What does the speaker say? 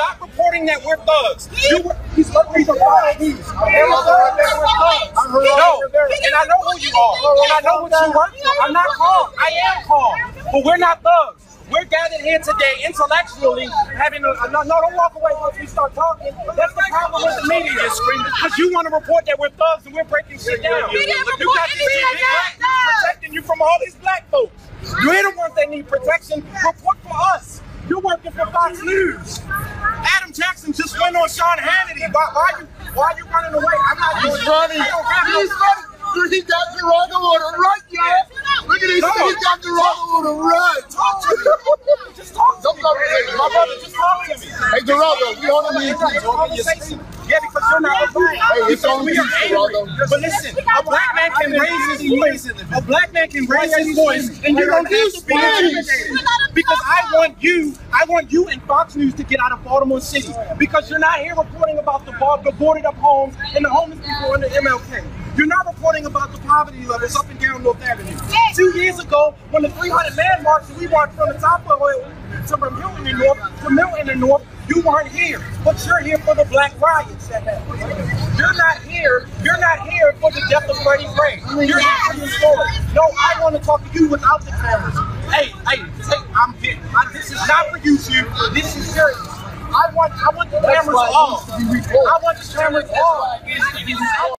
Stop reporting that we're thugs. These countries are following these. They're reporting that we're thugs. No, and I know who you are, and I know what you work for. I'm not calm. I am calm, but we're not thugs. We're gathered here today intellectually, having a no, don't walk away once we start talking. That's the problem with the media, because you want to report that we're thugs and we're breaking shit down. You got these black protecting you from all these black folks. You're the ones that need protection. Report for us. You're working for Fox News. Adam Jackson just went on Sean Hannity. Why are you running away? I'm not doing that. He's got the wrong order right, y'all. Look at this. He's got the wrong order right. Talk to me. Just talk to me. My brother, just talk to me. Hey, Geraldo, we all need to yeah, because you're not afraid. Hey, it's on you, Geraldo. But listen, a black man can raise his voice. A black man can raise his voice, and you don't have to be intimidated. Because I want you and Fox News to get out of Baltimore City. Because you're not here reporting about the boarded up homes and the homeless people in the MLK. You're not reporting about the poverty levels up and down North Avenue. 2 years ago, when the 300 man march, we marched from the top of to Milton and North, you weren't here. But you're here for the black riots that happened. You're not here for the death of Freddie Gray. You're here for your story. No, I want to talk to you without the cameras. Hey, I'm big. This is not for YouTube. This is serious. I want the cameras off. I want the cameras off.